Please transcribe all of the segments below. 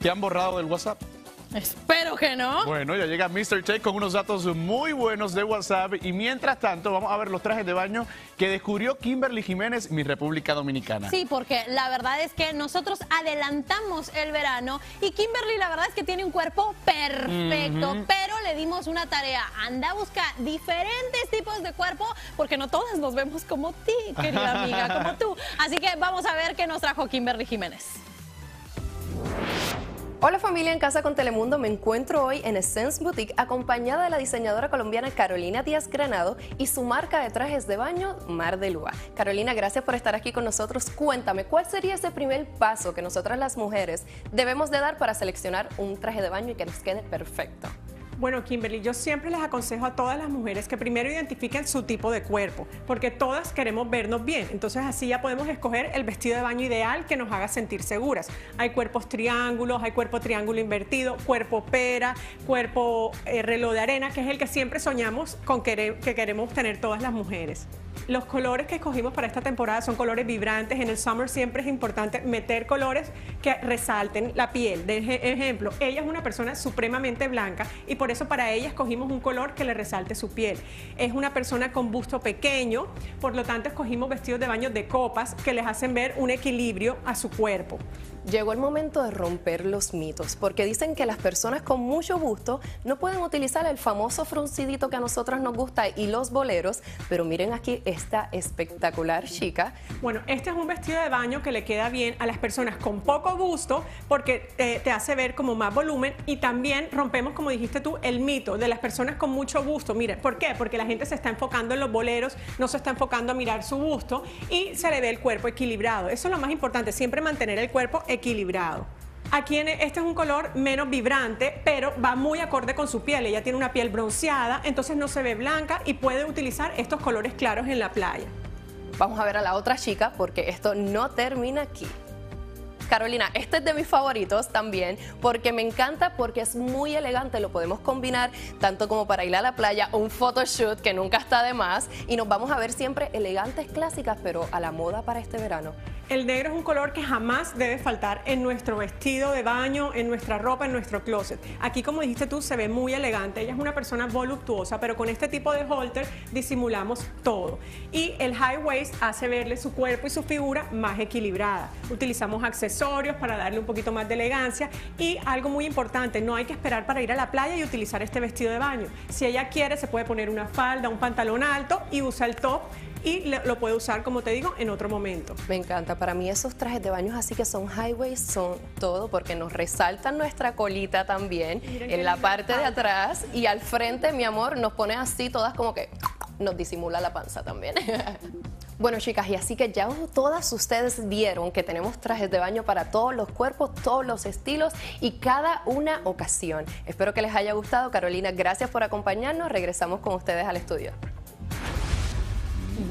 ¿Te han borrado del WhatsApp? Espero que no. Bueno, ya llega Mr. Check con unos datos muy buenos de WhatsApp. Y mientras tanto, vamos a ver los trajes de baño que descubrió Kimberly Jiménez, mi República Dominicana. Sí, porque la verdad es que nosotros adelantamos el verano y Kimberly la verdad es que tiene un cuerpo perfecto, pero le dimos una tarea. Anda a buscar diferentes tipos de cuerpo porque no todas nos vemos como ti, querida amiga, como tú. Así que vamos a ver qué nos trajo Kimberly Jiménez. Hola familia en Casa con Telemundo, me encuentro hoy en Essence Boutique acompañada de la diseñadora colombiana Carolina Díaz Granado y su marca de trajes de baño Mar de Lua. Carolina, gracias por estar aquí con nosotros. Cuéntame, ¿cuál sería ese primer paso que nosotras las mujeres debemos de dar para seleccionar un traje de baño y que nos quede perfecto? Bueno, Kimberly, yo siempre les aconsejo a todas las mujeres que primero identifiquen su tipo de cuerpo, porque todas queremos vernos bien, entonces así ya podemos escoger el vestido de baño ideal que nos haga sentir seguras. Hay cuerpos triángulos, hay cuerpo triángulo invertido, cuerpo pera, cuerpo reloj de arena, que es el que siempre soñamos con que queremos tener todas las mujeres. Los colores que escogimos para esta temporada son colores vibrantes. En el summer siempre es importante meter colores que resalten la piel. De ejemplo, ella es una persona supremamente blanca y por eso para ella escogimos un color que le resalte su piel. Es una persona con busto pequeño, por lo tanto escogimos vestidos de baño de copas que les hacen ver un equilibrio a su cuerpo. Llegó el momento de romper los mitos, porque dicen que las personas con mucho busto no pueden utilizar el famoso fruncidito que a nosotras nos gusta y los boleros, pero miren aquí esta espectacular chica. Bueno, este es un vestido de baño que le queda bien a las personas con poco busto, porque te hace ver como más volumen y también rompemos, como dijiste tú, el mito de las personas con mucho busto. Miren, ¿por qué? Porque la gente se está enfocando en los boleros, no se está enfocando a mirar su busto y se le ve el cuerpo equilibrado. Eso es lo más importante, siempre mantener el cuerpo equilibrado. Aquí este es un color menos vibrante, pero va muy acorde con su piel. Ella tiene una piel bronceada, entonces no se ve blanca y puede utilizar estos colores claros en la playa. Vamos a ver a la otra chica porque esto no termina aquí. Carolina, este es de mis favoritos también porque me encanta, porque es muy elegante, lo podemos combinar tanto como para ir a la playa, un photoshoot que nunca está de más y nos vamos a ver siempre elegantes, clásicas, pero a la moda para este verano. El negro es un color que jamás debe faltar en nuestro vestido de baño, en nuestra ropa, en nuestro closet. Aquí, como dijiste tú, se ve muy elegante. Ella es una persona voluptuosa, pero con este tipo de halter disimulamos todo. Y el high waist hace verle su cuerpo y su figura más equilibrada. Utilizamos accesorios para darle un poquito más de elegancia. Y algo muy importante, no hay que esperar para ir a la playa y utilizar este vestido de baño. Si ella quiere, se puede poner una falda, un pantalón alto y usa el top. Y lo puede usar, como te digo, en otro momento. Me encanta. Para mí esos trajes de baño así que son high waist, son todo, porque nos resaltan nuestra colita también. Miren en la parte de atrás y al frente, mi amor, nos pone así todas como que nos disimula la panza también. Bueno, chicas, y así que ya todas ustedes vieron que tenemos trajes de baño para todos los cuerpos, todos los estilos y cada una ocasión. Espero que les haya gustado. Carolina, gracias por acompañarnos. Regresamos con ustedes al estudio.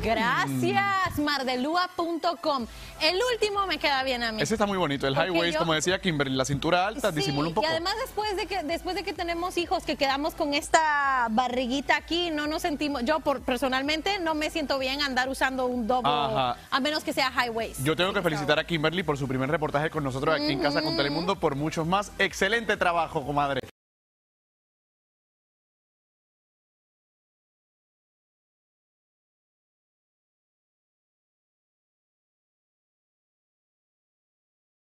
Gracias, mardelua.com. El último me queda bien a mí. Ese está muy bonito, el high waist, como decía Kimberly, la cintura alta, sí, disimula un poco. Y además después de que tenemos hijos, que quedamos con esta barriguita aquí, no nos sentimos, yo personalmente no me siento bien andar usando un doble, a menos que sea high waist. Yo tengo que felicitar a Kimberly por su primer reportaje con nosotros aquí en Casa con Telemundo, por muchos más. Excelente trabajo, comadre.